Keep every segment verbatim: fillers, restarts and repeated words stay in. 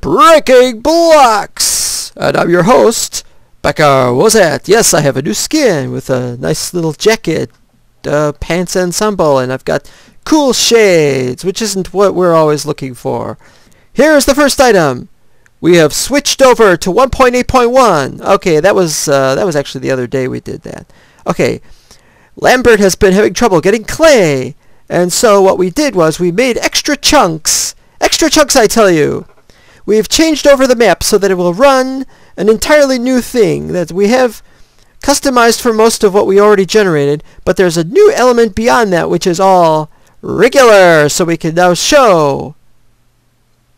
Breaking Blocks! And I'm your host, Baccar Wozat. Yes, I have a new skin with a nice little jacket, uh, pants ensemble, and I've got cool shades, which isn't what we're always looking for. Here's the first item. We have switched over to one point eight point one. Okay, that was uh, that was actually the other day we did that. Okay, Lambert has been having trouble getting clay, and so what we did was we made extra chunks. Extra chunks, I tell you. We have changed over the map so that it will run an entirely new thing that we have customized for most of what we already generated, but there's a new element beyond that which is all regular, so we can now show.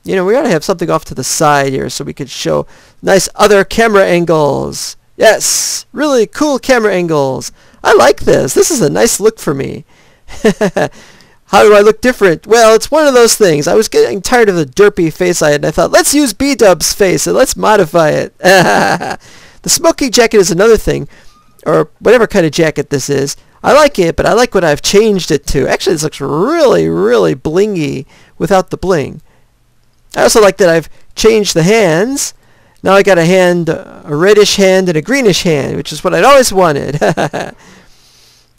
You know, we ought to have something off to the side here so we could show nice other camera angles. Yes, really cool camera angles. I like this. This is a nice look for me. How do I look different? Well, it's one of those things. I was getting tired of the derpy face I had, and I thought, let's use B-dub's face and let's modify it. The smoking jacket is another thing, or whatever kind of jacket this is. I like it, but I like what I've changed it to. Actually, this looks really, really blingy without the bling. I also like that I've changed the hands. Now I got a hand, a reddish hand and a greenish hand, which is what I'd always wanted.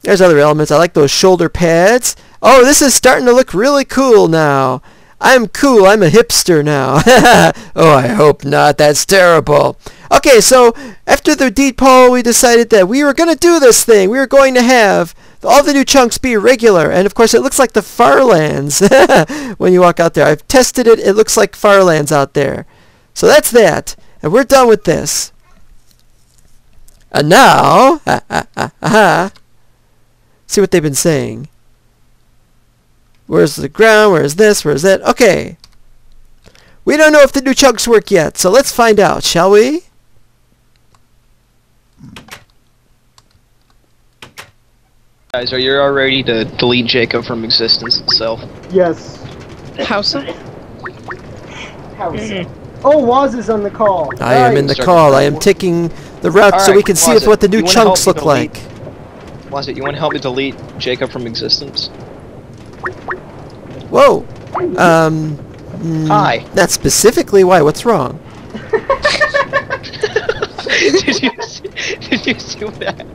There's other elements. I like those shoulder pads. Oh, this is starting to look really cool now. I'm cool. I'm a hipster now. Oh, I hope not. That's terrible. Okay, so after the deed poll, we decided that we were going to do this thing. We were going to have all the new chunks be regular, and of course it looks like the Farlands when you walk out there. I've tested it, it looks like Farlands out there. So that's that, and we're done with this. And now, ah, ah, ah, ah, see what they've been saying. Where's the ground, where's this, where's that? Okay, we don't know if the new chunks work yet, so let's find out, shall we? Guys, are you all ready to delete Jacob from existence itself? Yes. How so? How so? Oh, Waz is on the call. I nice. am in the call. I am taking the route right, so we can see if what the new chunks look like. Waz, you want to help me delete Jacob from existence? Whoa. Um. Mm, Hi. Not specifically. Why? What's wrong? did you see, did you see that?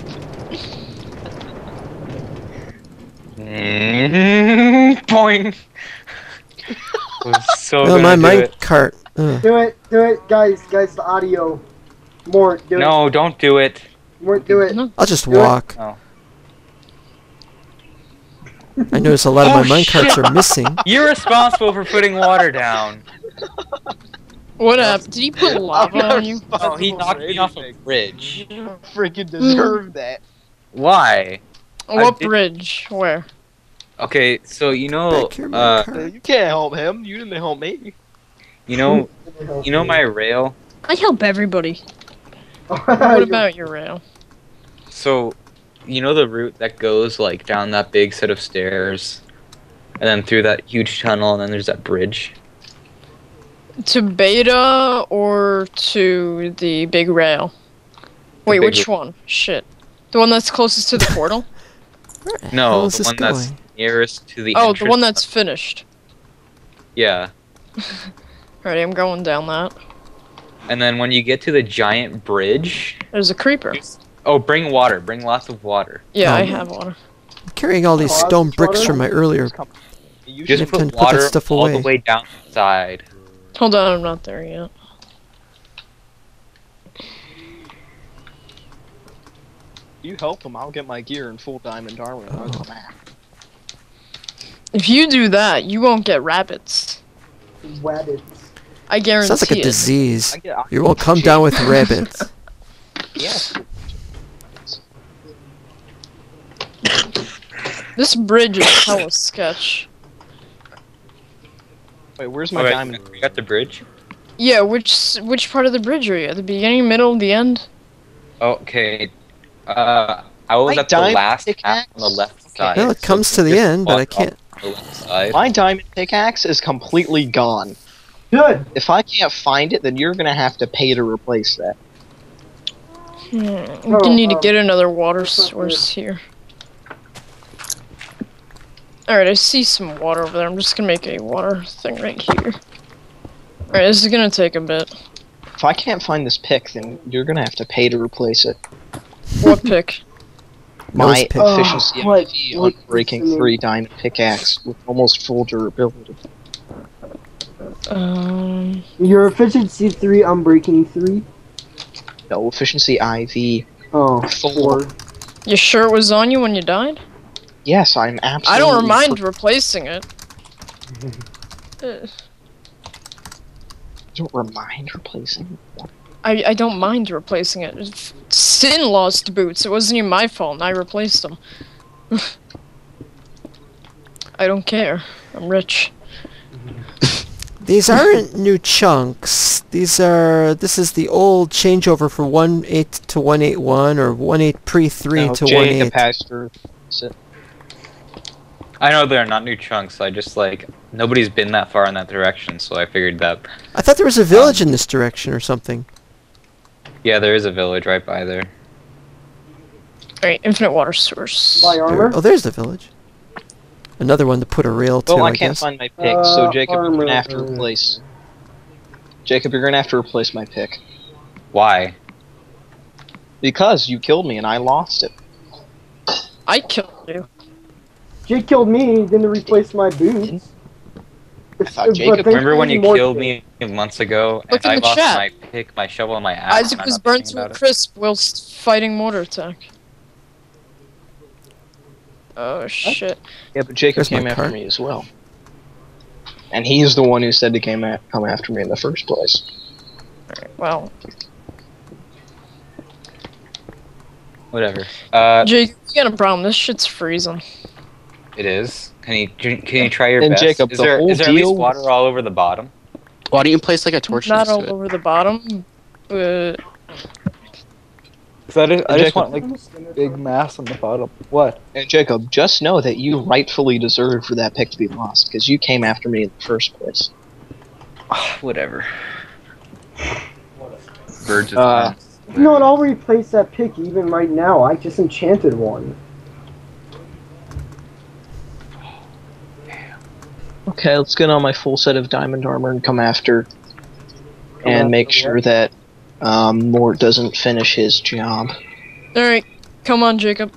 Boing! So no, my mic cart. Ugh. Do it, do it, guys, guys, the audio. Mort, do no, it. No, don't do it. Mort, do it. I'll just do walk. Oh. I notice a lot of oh, my mine carts are missing. You're responsible for putting water down. What up? Did he put lava on you? Oh, he knocked me off a bridge. You don't freaking deserve that. Why? What bridge? Where? Okay, so you know, uh, you can't help him. You didn't help me. You know, you know my rail. I help everybody. What about your rail? So, you know the route that goes like down that big set of stairs, and then through that huge tunnel, and then there's that bridge. To Beta or to the big rail? Wait, which one? Shit, the one that's closest to the portal. No, the one that's nearest to the entrance. Oh, the one that's finished. Yeah. Alright, I'm going down that. And then when you get to the giant bridge... There's a creeper. Oh, bring water. Bring lots of water. Yeah, um, I have water. I'm carrying all these stone bricks from my earlier... You just put water put stuff all away. the way down the side. Hold on, I'm not there yet. You help him, I'll get my gear in full diamond armor. Oh. If you do that, you won't get rabbits. Rabbits. I guarantee it. Sounds like a disease. You won't come down with rabbits. Yes. This bridge is hella sketch. Wait, where's my oh, diamond? You got the bridge? Yeah, which which part of the bridge are you? At the beginning, middle, the end? Okay. Uh, I was my at the last half on the left okay. side. Well, it comes so to the end, but I can't. My diamond pickaxe is completely gone. Good. If I can't find it, then you're gonna have to pay to replace that. Hmm. We oh, need um, to get another water source here. Alright, I see some water over there. I'm just gonna make a water thing right here. Alright, this is gonna take a bit. If I can't find this pick, then you're gonna have to pay to replace it. What pick? My pick. Efficiency oh, M P on breaking three diamond pickaxe with almost full durability. Um, Your efficiency three on breaking three? No, efficiency I V. Oh, four. four. You sure it was on you when you died? Yes, I'm absolutely. I don't mind replacing it. uh. Don't remind replacing it. I I don't mind replacing it. Sin lost boots. It wasn't even my fault, and I replaced them. I don't care. I'm rich. These aren't new chunks. These are. This is the old changeover for one eight to one eight one or one eight pre three no, to Jay one eight. Capacitor. I know they're not new chunks, I just, like, nobody's been that far in that direction, so I figured that... I thought there was a village um, in this direction or something. Yeah, there is a village right by there. Alright, infinite water source. By armor? There, oh, there's the village. Another one to put a rail well, to, I, I can't guess. find my pick, so Jacob, uh, you're gonna have to replace... Jacob, you're gonna have to replace my pick. Why? Because you killed me and I lost it. I killed you. Jake killed me, didn't replace my boots. I thought Jacob, remember when you killed me months ago and I lost my pick, my shovel, and my axe? Isaac was burnt to a crisp whilst fighting mortar attack. Oh shit. Yeah, but Jacob came after me as well. And he's the one who said to come after me in the first place. Alright, well. Whatever. Uh, Jake, you got a problem. This shit's freezing. It is. Can you can you try your and best? Jacob, is the there, whole is there at least water all over the bottom? Why don't you place like a torch? Not all it? over the bottom, but so I just, I just Jacob, want like big mass on the bottom. What? And Jacob, just know that you rightfully deserve for that pick to be lost because you came after me in the first place. Whatever. Birds of uh, you know what? I'll replace that pick even right now. I just enchanted one. Okay, let's get on my full set of diamond armor and come after, come and after make sure that um, Mort doesn't finish his job. All right, come on, Jacob.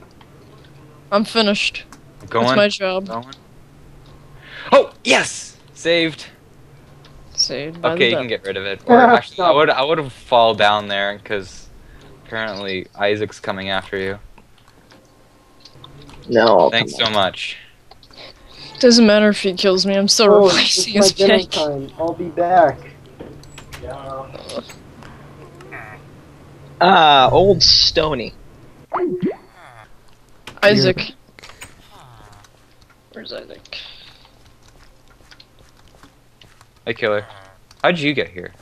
I'm finished. Going. That's my job. Going. Oh yes, saved. Saved. By okay, you can get rid of it. Or actually, I would I would have fallen down there because apparently Isaac's coming after you. No. I'll Thanks so on. much. Doesn't matter if he kills me, I'm still oh, replacing his pick. Time. I'll be back. Ah, uh, old Stony. Isaac. Where's Isaac? Hey, killer. How'd you get here?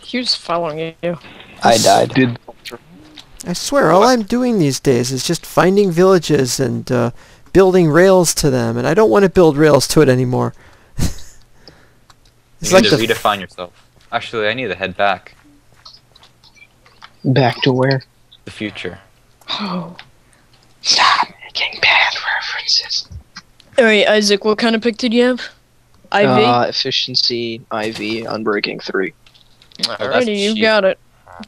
He was following you. I died. Did. I swear, all I'm doing these days is just finding villages and, uh... building rails to them, and I don't want to build rails to it anymore. It's you like need to redefine yourself. Actually, I need to head back. Back to where? The future. Oh. Stop making bad references. Alright, Isaac, what kind of pick did you have? I V? Uh, efficiency, I V, unbreaking three. Alrighty, oh, you cheap. got it.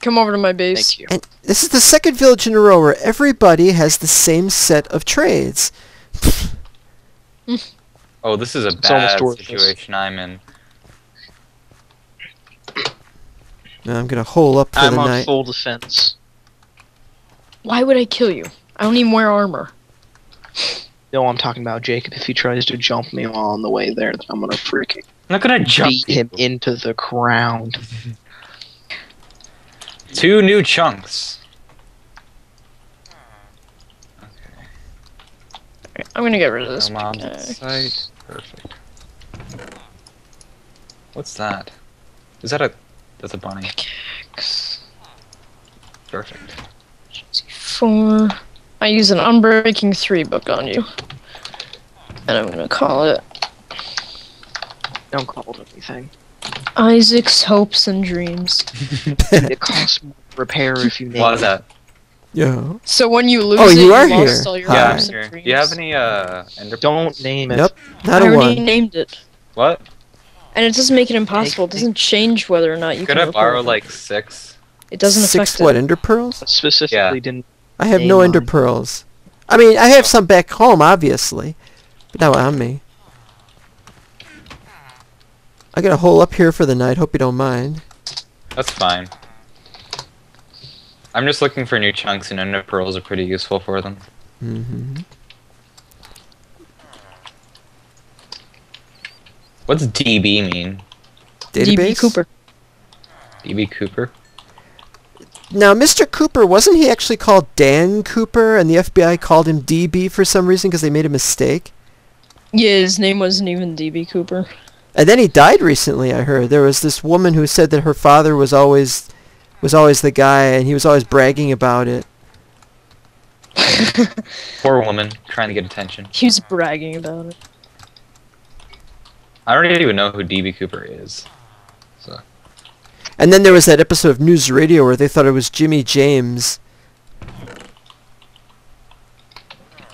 Come over to my base. Thank you. And this is the second village in a row where everybody has the same set of trades. Oh, this is a bad situation I'm in. Now I'm gonna hole up for I'm the night. I'm on full defense. Why would I kill you? I don't even wear armor. No, I'm talking about Jacob. If he tries to jump me while on the way there, then I'm gonna freaking I'm not gonna jump beat him into the ground. Two new chunks. Okay. I'm gonna get rid of this. Come on site. Perfect. What's that? Is that a? That's a bunny. Pickaxe. Perfect. Four. I use an unbreaking three book on you, and I'm gonna call it. Don't call it anything. Isaac's hopes and dreams. It costs more repair if you name it. What is that? Yeah. So when you lose, oh, you it, are you lost here. All your Hi. hopes and dreams. Do you have any uh? Ender Don't name it. Nope. Not I a already one. named it. What? And it doesn't make it impossible. It doesn't change whether or not you Could can. Could I borrow it. like six? It doesn't six affect six. What it. Ender pearls? Specifically, yeah. didn't. I have no Ender pearls. I mean, I have some back home, obviously, but not on me. I got a hole up here for the night. Hope you don't mind. That's fine. I'm just looking for new chunks, and Ender pearls are pretty useful for them. Mm-hmm. What's D B mean? Database? D B Cooper. D B Cooper. Now, Mister Cooper, wasn't he actually called Dan Cooper, and the F B I called him D B for some reason because they made a mistake? Yeah, his name wasn't even D B Cooper. And then he died recently, I heard. There was this woman who said that her father was always was always the guy, and he was always bragging about it. Poor woman, trying to get attention. He was bragging about it. I don't even know who D B Cooper is. So. And then there was that episode of News Radio where they thought it was Jimmy James.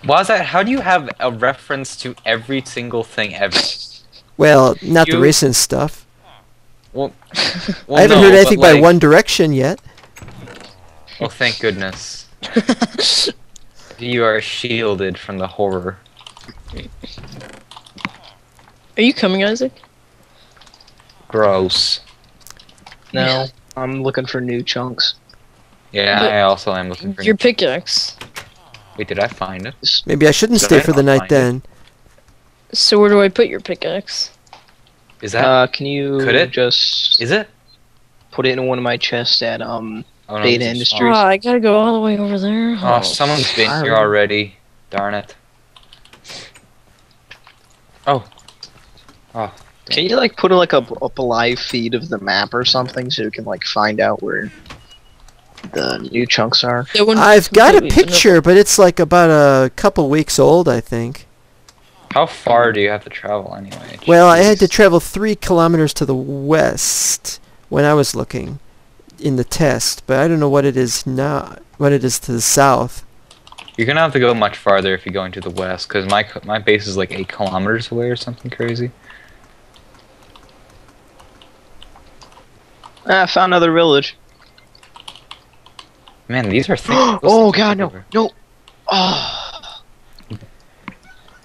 Waz, how do you have a reference to every single thing ever? Well, not you... the recent stuff. Well, well I haven't no, heard anything like... by One Direction yet. Oh, thank goodness. You are shielded from the horror. Are you coming, Isaac? Gross. No, I'm looking for new chunks. Yeah, but I also am looking for your new pickaxe. Wait, did I find it? Maybe I shouldn't did stay I for the night then. It? So where do I put your pickaxe? Is that? Uh, can you? Could it just? Is it? Put it in one of my chests at um oh, no, Beta Industries. Oh, I gotta go all the way over there. Oh, oh someone's been here already. Darn it. Oh. Oh. Can you like put like a, up a live feed of the map or something so you can like find out where the new chunks are? I've got a picture, but it's like about a couple weeks old, I think. How far do you have to travel anyway? Jeez. Well, I had to travel three kilometers to the west when I was looking in the test, but I don't know what it is now. What it is to the south. You're gonna have to go much farther if you're going to the west, because my my base is like eight kilometers away or something crazy. Ah, I found another village. Man, these are things. Oh god, no, over. no. Oh.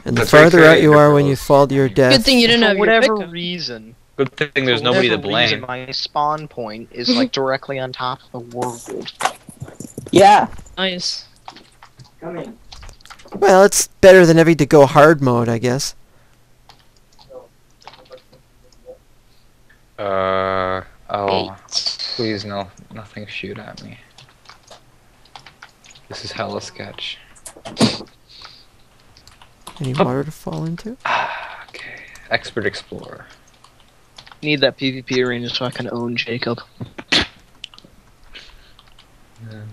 And the farther out you are when you fall to your death. Good thing you didn't have whatever your reason. Good thing there's nobody to blame. My spawn point is like directly on top of the world. Yeah. Nice. Coming. Well, it's better than having to go hard mode, I guess. Uh. Oh, please no, nothing shoot at me. This is hella sketch. Any oh. water to fall into? Ah, okay, expert explorer. Need that PvP arena so I can own Jacob. um.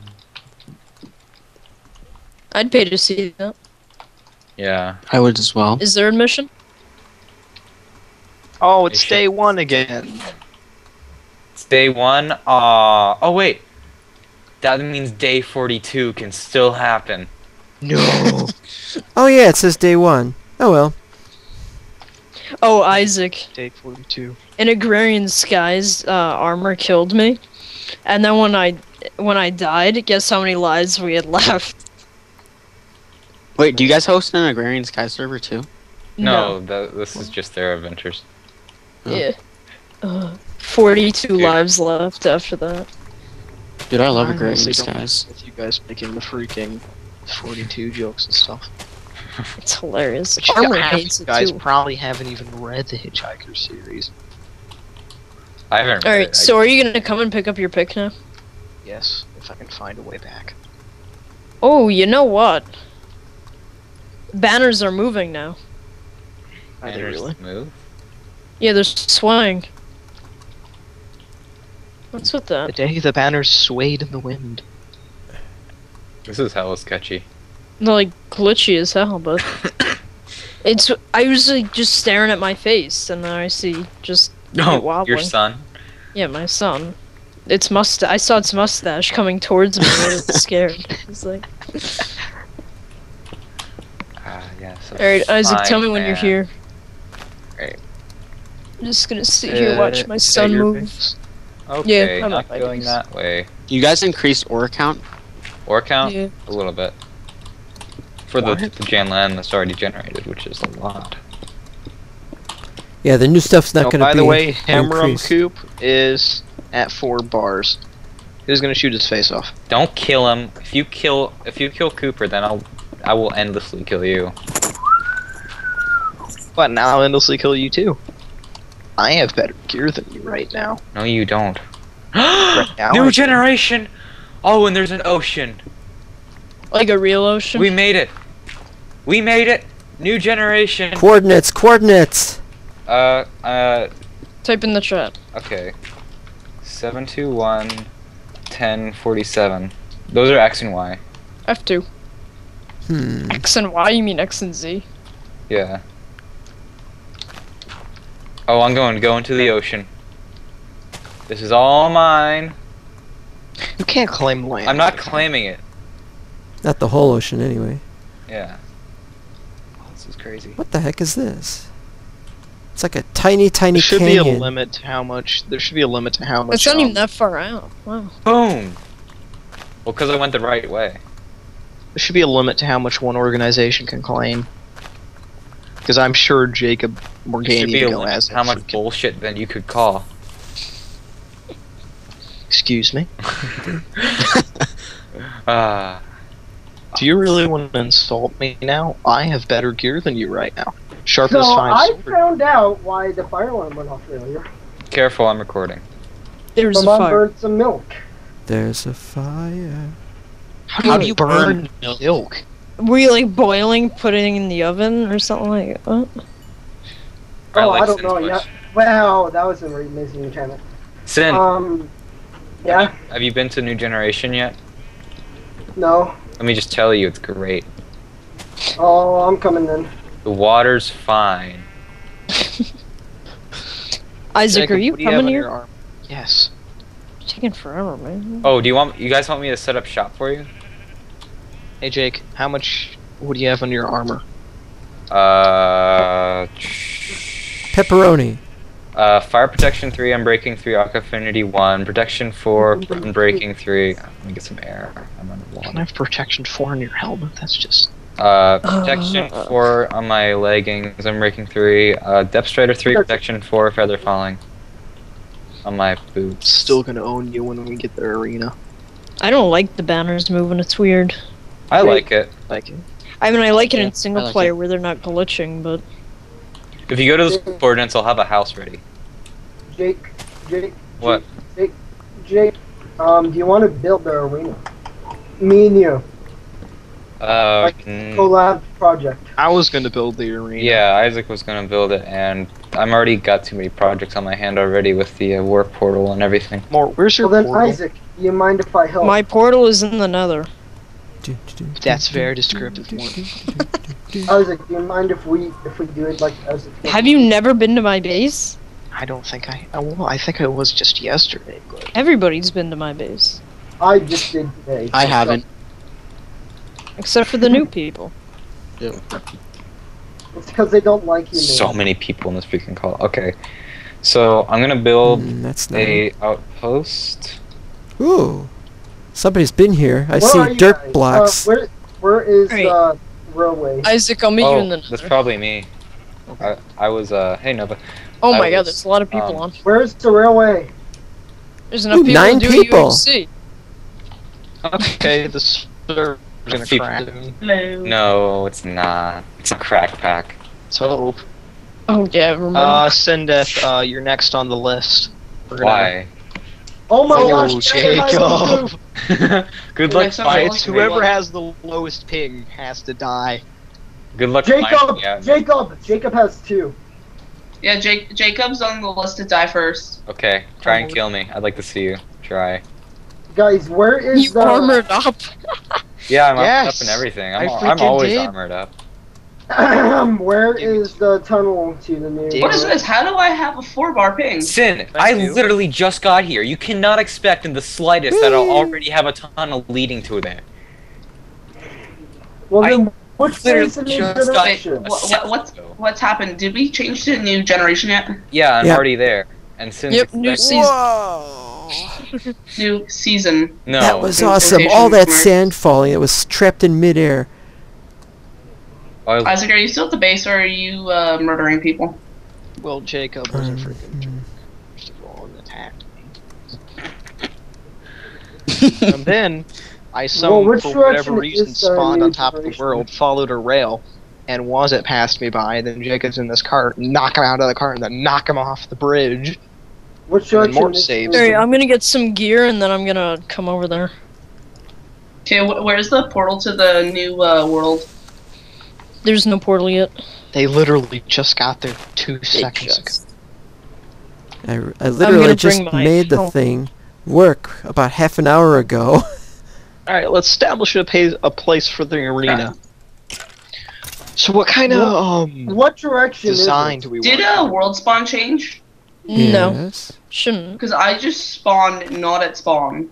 I'd pay to see that. Yeah. I would as well. Is there admission? Oh, it's day one again. Day one, uh oh wait, that means day forty-two can still happen. No. Oh yeah, it says day one. Oh well. Oh Isaac. Day forty-two. In Agrarian Skies, uh, armor killed me, and then when I when I died, guess how many lives we had left. Wait, do you guys host an Agrarian Sky server too? No, no. The, this is just TheraVentures. Oh. Yeah. Uh, forty-two Dude. lives left after that. Dude, I love Agrarian Skies. With you guys making the freaking forty-two jokes and stuff. It's hilarious. But you guys, you guys probably haven't even read the Hitchhiker series. I haven't. All right, so are you gonna come and pick up your pick now? Yes, if I can find a way back. Oh, you know what? Banners are moving now. Are they really? Move? Yeah, they're swaying. What's with that? The day the banners swayed in the wind. This is hella sketchy. No, like glitchy as hell, but it's. I was like just staring at my face, and then I see just. No, oh, your son. Yeah, my son. its mustache. I saw its mustache coming towards me, and I was scared. It's like. Uh, yeah, so all right, Isaac, tell me man. when you're here. Great. I'm just gonna sit uh, here and watch my sun move. Okay, yeah, I'm not going face. that way. You guys increased ore count? Ore count? Yeah. A little bit. For the, the Jan land that's already generated, which is a lot. Yeah, the new stuff's not no, gonna by be. By the way, Hammerum Coop is at four bars. Who's gonna shoot his face off? Don't kill him. If you kill, if you kill Cooper, then I'll, I will endlessly kill you. But now I'll endlessly kill you too. I have better gear than you right now. No, you don't. Right now, New Generation! Oh, and there's an ocean. Like a real ocean? We made it. We made it. New Generation. Coordinates, coordinates. Uh, uh. Type in the chat. Okay. seven two one, ten forty-seven. Those are X and Y. F two. Hmm. X and Y? You mean X and Z? Yeah. Oh, I'm going to go into the ocean. This is all mine. You can't claim land. I'm not claiming it. Not the whole ocean, anyway. Yeah. Oh, this is crazy. What the heck is this? It's like a tiny, tiny there should canyon. Be a limit to how much. There should be a limit to how much. It's not even that far out. Wow. Boom. Well, because I went the right way. There should be a limit to how much one organization can claim. Because I'm sure Jacob Morgani can go as how much bullshit then you could call. Excuse me. uh, Do you really want to insult me now? I have better gear than you right now. Sharp as fine sword. So I found out why the fire alarm went off earlier. Careful, I'm recording. There's a fire. Mom burned some milk. There's a fire. How do, How do you burn, burn milk? milk? Were you like boiling, putting in the oven, or something like that? Oh, I don't know. Yeah. Wow, that was a really amazing enchantment. Sin. Um. Yeah. Have you, have you been to New Generation yet? No. Let me just tell you, it's great. Oh, I'm coming then. The water's fine. Isaac, are you coming here? Yes. You're taking forever, man. Oh, do you want? You guys want me to set up shop for you? Hey Jake, how much would you have on your armor? Uh, pepperoni. Uh, fire protection three, unbreaking three, arc affinity one, protection four, unbreaking three. Let me get some air. I'm underwater. Can I have protection four on your helmet? That's just. Uh, protection uh, four on my leggings. Unbreaking three. Uh, depth strider three, protection four, feather falling. On my boots. Still gonna own you when we get the arena. I don't like the banners moving. It's weird. I like it. Like it. I mean, I like it yeah, in single like player it. where they're not glitching, but if you go to the coordinates, I'll have a house ready. Jake, Jake, what? Jake, Jake, um, do you want to build the arena? Me and you. Uh, like a collab project. I was gonna build the arena. Yeah, Isaac was gonna build it, and I'm already got too many projects on my hand already with the uh, warp portal and everything. Mort, where's your well, then, portal? Isaac, do you mind if I help? My portal is in the Nether. That's very descriptive. Isaac, do you mind if we if we do it like as a Have you never been to my base? I don't think I. I well, I think I was just yesterday. But everybody's been to my base. I just did today. I haven't, except for the new people. Yeah. It's because they don't like you. So man. many people in this freaking call. Okay, so I'm gonna build mm, that's a nice. outpost. Ooh. Somebody's been here. I where see dirt guys? blocks. Uh, where, where is the uh, railway? Isaac, I'll meet oh, you in the. That's probably me. Okay. I, I was, uh, hey Nova. Oh I my was, god, there's a lot of people um, on. Where's the railway? There's enough Ooh, people nine to do people. U H C. Okay, the server's gonna crack. Hello. No, it's not. It's a crack pack. So. Oh, yeah, remember. Uh, Sendeth, uh, you're next on the list. We're Why? Oh my oh, gosh, Jacob! Good luck fights. Whoever has the lowest ping has to die. Good luck Jacob! Yeah. Jacob! Jacob has two. Yeah, Jake, Jacob's on the list to die first. Okay, try and kill me. I'd like to see you. Try. Guys, where is you the... You armored up! Yeah, I'm yes, up and everything. I'm, all, I'm always did. armored up. Where is the tunnel to the new? What is this? How do I have a four-bar ping? Sin, I literally just got here. You cannot expect in the slightest that I'll already have a tunnel leading to there. Well, then, I what's the new generation? What, what, what's, what's happened? Did we change to New Generation yet? Yeah, I'm yeah. already there. And Sin's yep, new season. Whoa. New season. No. That was new awesome. All that smart. Sand falling. It was trapped in midair. Isaac, are you still at the base, or are you uh, murdering people? Well, Jacob was a freaking jerk. First of all, and attacked me. And then, I some well, for whatever reason spawned on top of the world, followed a rail, and was it passed me by. And then Jacob's in this cart, knock him out of the cart, and then knock him off the bridge. What direction? Mort saves. Sorry, I'm gonna get some gear, and then I'm gonna come over there. Okay, wh where's the portal to the new uh, world? There's no portal yet. They literally just got there two they seconds just. ago. I, I literally just made the thing work about half an hour ago. Alright, let's establish a, pay a place for the arena. Yeah. So what kind of um, what direction design do we want? Did a world spawn change? Yes. No. Shouldn't. Because I just spawned not at spawn.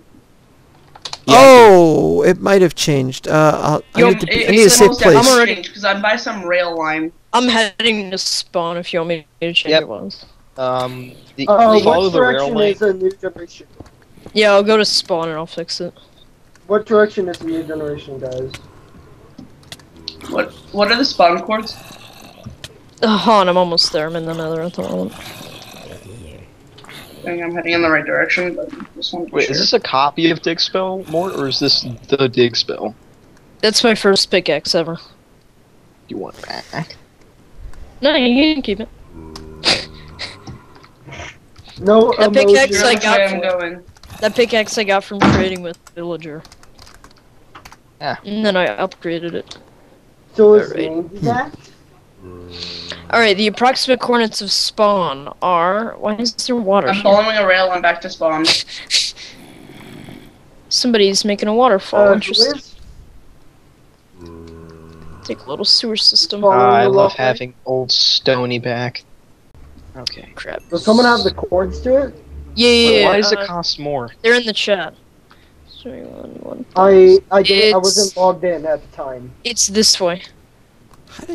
Yeah, oh, it might have changed. Uh, I'll, Yo, I need to, it, I need to say place. I'm already because I'm by some rail line. I'm heading to spawn. If you want me to change yep. ones. Um, the, uh, the follow the rail line. Is a new generation? Yeah, I'll go to spawn and I'll fix it. What direction is the new generation, guys? What What are the spawn cords? Uh, hold on, I'm almost there. I'm in another one. I think I'm heading in the right direction, but just want to be Wait, sure. is this a copy of Dig Spell, Mort, or is this the Dig Spell? That's my first pickaxe ever. You want it back? No, you can keep it. No, that pickaxe I got from going. That pickaxe I got from trading with Villager. Yeah. And then I upgraded it. So is that? Alright, the approximate coordinates of spawn are... Why is there water? I'm following a rail line back to spawn. Somebody's making a waterfall. Uh, Interesting. Take a little sewer system. Uh, I love having old Stony back. Okay. Crap. Does someone have the cords to it? Yeah, yeah, yeah. Why does uh, it cost more? They're in the chat. three one one I, I, did, I wasn't logged in at the time. It's this way.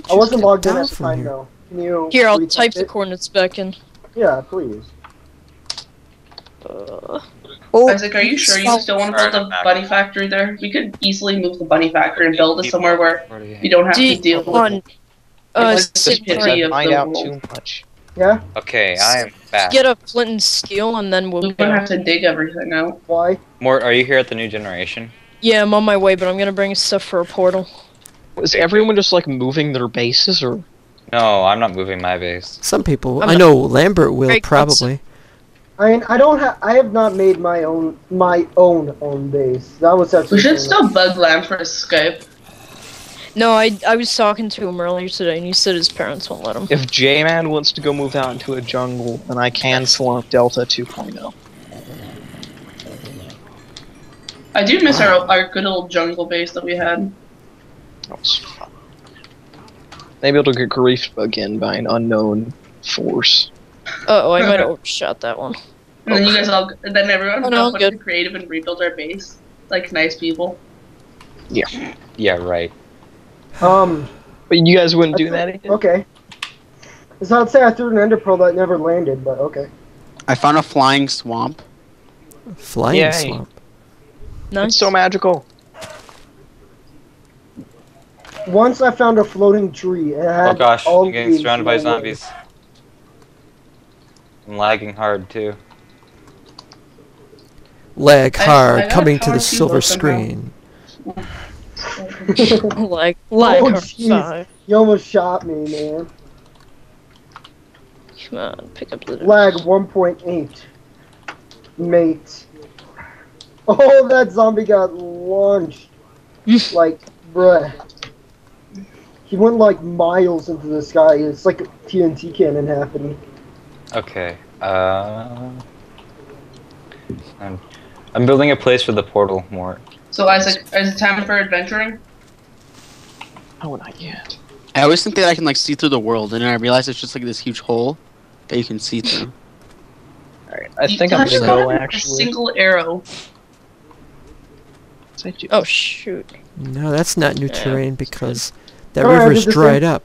I wasn't logged in at the time, though. Can you Here, I'll type it? the coordinates back in. Yeah, please. Uh, oh, Isaac, are you sure you still want to put the bunny factory there? We could easily move the bunny factory and build it somewhere where you don't have to deal with it. Uh, I find out too much. Yeah? Okay, I am back. Get a flint and steel and then we'll... We're gonna have to dig everything out. Why? Mort, are you here at the new generation? Yeah, I'm on my way, but I'm gonna bring stuff for a portal. Is everyone just like moving their bases, or? No, I'm not moving my base. Some people, I'm I know Lambert will right, probably. I mean, I don't have, I have not made my own, my own own base. That was actually. We should still bug Lambert for Skype. No, I I was talking to him earlier today, and he said his parents won't let him. If J-Man wants to go move out into a jungle, then I can slump Delta two point oh. I do miss wow. our our good old jungle base that we had. Maybe it'll get griefed again by an unknown force. Uh oh, I might have overshot that one. And okay. then you guys all, and then everyone oh, no, got creative and rebuild our base, like nice people. Yeah. Yeah. Right. Um. But you guys wouldn't do that again. Okay. It's not say I threw an ender pearl that never landed, but okay. I found a flying swamp. A flying Yay. swamp. Nice. It's so magical. Once I found a floating tree. It had oh gosh, all I'm getting surrounded by zombies. I'm lagging hard too. Lag hard, I, I coming to the silver screen. Like, lag oh, hard. You almost shot me, man. Come on, pick up the lag one point eight. Mate. Oh, that zombie got launched. Like, bruh. He went like miles into the sky. It's like a T N T cannon happening. Okay. Uh, I'm, I'm building a place for the portal, Mort. So Isaac, is it time for adventuring? Oh, not yet. I always think that I can like see through the world, and then I realize it's just like this huge hole that you can see through. Alright, I you think I'm gonna go actually. A single arrow. Oh shoot. No, that's not new yeah, terrain because that oh, river's dried up.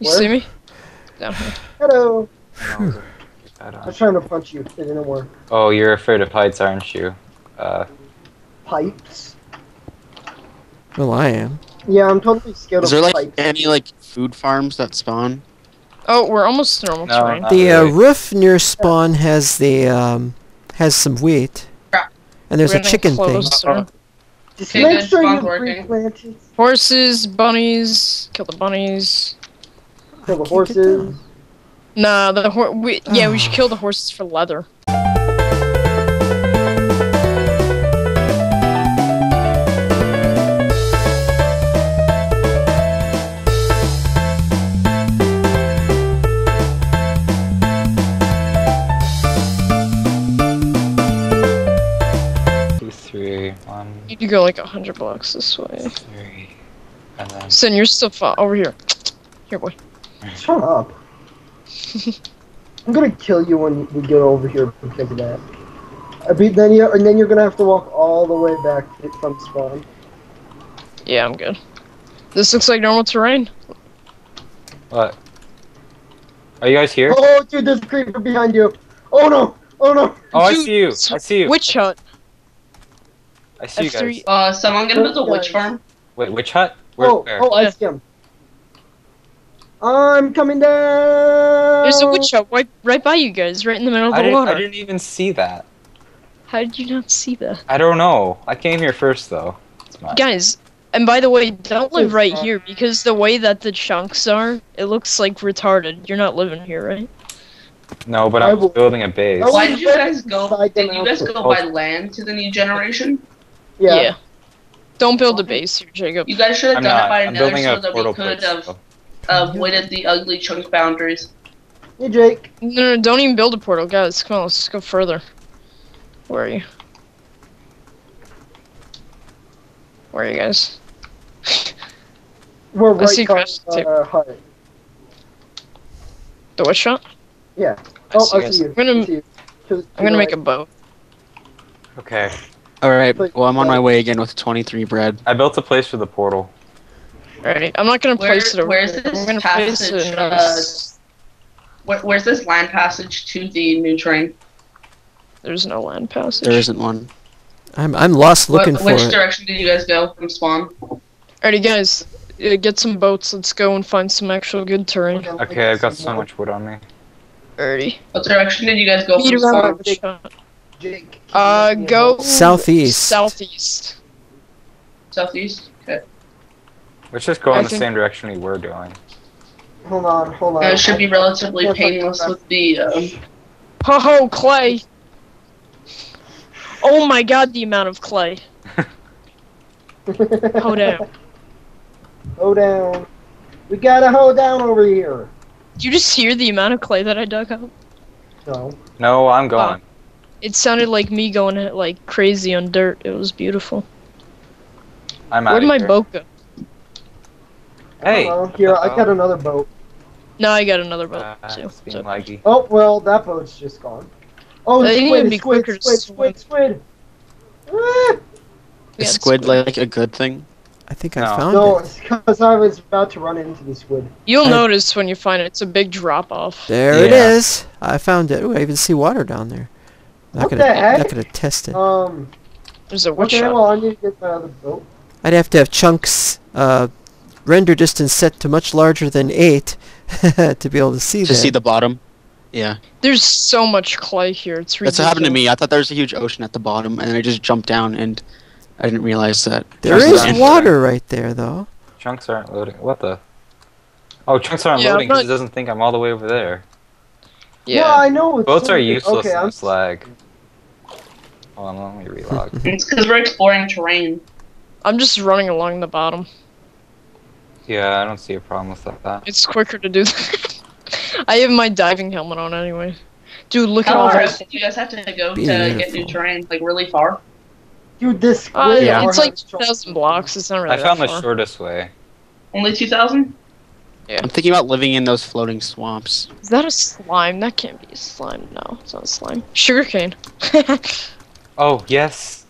See me? Down here. Hello. I was trying to punch you. It didn't work. Oh, you're afraid of heights, aren't you? Uh. Pipes. Well, I am. Yeah, I'm totally scared of pipes. Is there like pipes. any like food farms that spawn? Oh, we're almost normal no, terrain. The uh, really. roof near spawn has the um has some wheat. Yeah. And there's we're a chicken thing. Uh-oh. Just okay, make sure you bring branches. Horses, bunnies. Kill the bunnies. Kill the horses. Nah, the hor- we, yeah, we should kill the horses for leather. Two, three, one. You need to go like a hundred blocks this way. Three, and then. Sin, you're still far over here. Here, boy. Shut up. I'm gonna kill you when we get over here because of that. I beat then you, and then you're gonna have to walk all the way back from spawn. Yeah, I'm good. This looks like normal terrain. What? Are you guys here? Oh, dude, there's a creeper behind you. Oh no! Oh no! Oh, dude, I see you. I see you. Witch hut. I see you guys. Uh, someone gonna build a witch farm? Wait, witch hut? Where? Oh, where? oh, I see him. I'm coming down! There's a witch hut right, right by you guys, right in the middle of I the water. I didn't even see that. How did you not see that? I don't know. I came here first, though. It's mine. Guys, and by the way, don't live right here, because the way that the chunks are, it looks like retarded. You're not living here, right? No, but I'm building a base. Why did you guys go, did you guys go by land to the New Generation? Yeah. yeah. Don't build a base here, Jacob. You guys should have done it by another so that we could have... Uh, avoided the ugly chunk boundaries. Hey, Jake. No, no, don't even build a portal, guys. Come on, let's go further. Where are you? Where are you guys? We're right across the uh, hut. The witch shot? Yeah. Oh, I see, I see you. I'm gonna, see you. I'm gonna make right. a bow. Okay. Alright, well, I'm on my way again with twenty-three bread. I built a place for the portal. Alright, I'm not gonna Where, place it over where's this I'm gonna passage, place it uh, where, Where's this land passage to the new terrain? There's no land passage. There isn't one. I'm I'm lost looking what, for Which it. direction did you guys go from spawn? Alrighty guys, uh, get some boats, let's go and find some actual good terrain. Okay, I've got so much wood on me. Alrighty. What direction did you guys go Meet from spawn? Jake, uh, go... Southeast. Southeast. Southeast? Okay. Let's just go I in the same direction we were going. Hold on, hold on. Uh, it should be relatively painless with the, um... Ho ho, clay! Oh my god, the amount of clay. Hoe down. Hoe down. We gotta hoe down over here. Did you just hear the amount of clay that I dug up? No. No, I'm gone. Oh. It sounded like me going like crazy on dirt. It was beautiful. I'm out Where'd my bow go? Hey! Here, I got another boat. No, I got another boat, uh, too. It's so. laggy. Oh, well, that boat's just gone. Oh, the squid, be squid, squid, squid, squid, squid, ah! yeah, Is squid, squid like a good thing? I think no. I found no, it. No, because I was about to run into the squid. You'll I... notice when you find it, it's a big drop-off. There yeah. it is! I found it. Ooh, I even see water down there. I'm what not gonna, the heck? I'm not gonna test it. Um, There's a witch okay, well, I need to get my other boat. I'd have to have chunks, uh... render distance set to much larger than eight to be able to see to that. see the bottom. Yeah. There's so much clay here. It's ridiculous. That's what happened to me. I thought there was a huge ocean at the bottom, and I just jumped down, and I didn't realize that. There is water right there, though. Chunks aren't loading. What the? Oh, chunks aren't yeah, loading because it doesn't think I'm all the way over there. Yeah, well, I know. Boats are useless okay, in this lag. Hold on, let me relog. It's because we're exploring terrain. I'm just running along the bottom. Yeah, I don't see a problem with that. It's quicker to do that. I have my diving helmet on anyway. Dude, look at all that. Did you guys have to go Beautiful. to get new terrain, like, really far? Dude, this uh, way. Yeah. It's like two thousand blocks. It's not really I that found far. The shortest way. Only two thousand? Yeah. I'm thinking about living in those floating swamps. Is that a slime? That can't be a slime. No, it's not a slime. Sugarcane. Oh, yes.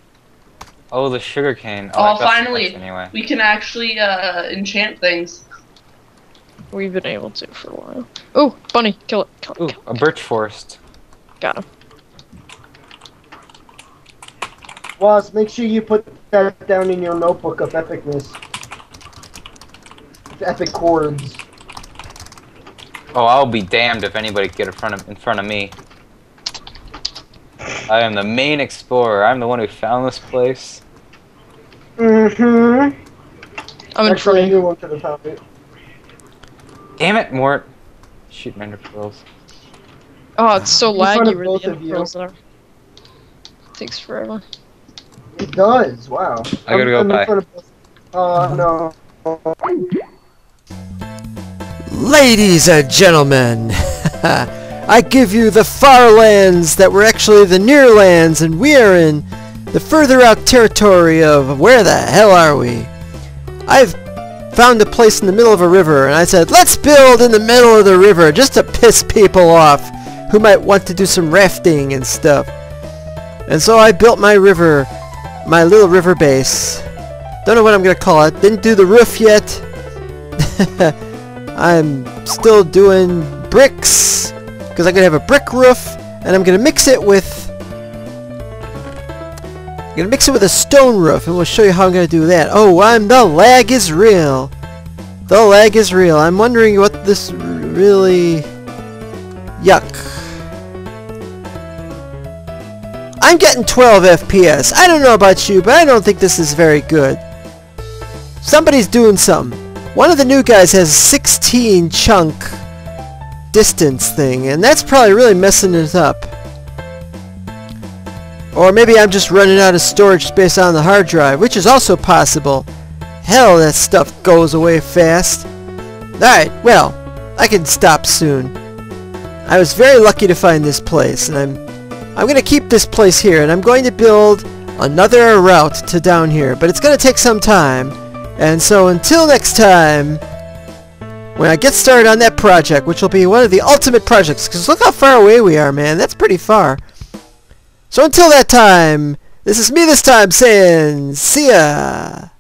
Oh, the sugarcane. Oh, oh finally. Anyway. We can actually uh, enchant things. We've been able to for a while. Oh, bunny. Kill it. Kill it. Ooh, kill it. A birch forest. Got him. Waz, make sure you put that down in your notebook of epicness. Of epic chords. Oh, I'll be damned if anybody can get in front of in front of me. I am the main explorer. I'm the one who found this place. Mm-hmm. I'm actually you one could have found it. Damn it, Mort. Shoot, render pearls. Oh, it's so laggy where the end pearls are. Takes forever. It does. Wow. I gotta go. Bye. Oh uh, no. Ladies and gentlemen. I give you the far lands that were actually the near lands, and we are in the further out territory of where the hell are we? I've found a place in the middle of a river, and I said, let's build in the middle of the river just to piss people off who might want to do some rafting and stuff. And so I built my river, my little river base. Don't know what I'm gonna call it. Didn't do the roof yet. I'm still doing bricks. Because I'm going to have a brick roof, and I'm going to mix it with I'm going to mix it with a stone roof, and we'll show you how I'm going to do that. Oh, I'm the lag is real. The lag is real. I'm wondering what this really... Yuck. I'm getting twelve F P S. I don't know about you, but I don't think this is very good. Somebody's doing something. One of the new guys has sixteen chunk distance thing, and that's probably really messing it up. Or maybe I'm just running out of storage space on the hard drive, which is also possible. Hell, that stuff goes away fast. Alright, well, I can stop soon. I was very lucky to find this place, and I'm I'm gonna keep this place here, and I'm going to build another route to down here, but it's gonna take some time. And so until next time, when I get started on that project, which will be one of the ultimate projects, because look how far away we are, man. That's pretty far. So until that time, this is me this time saying, see ya!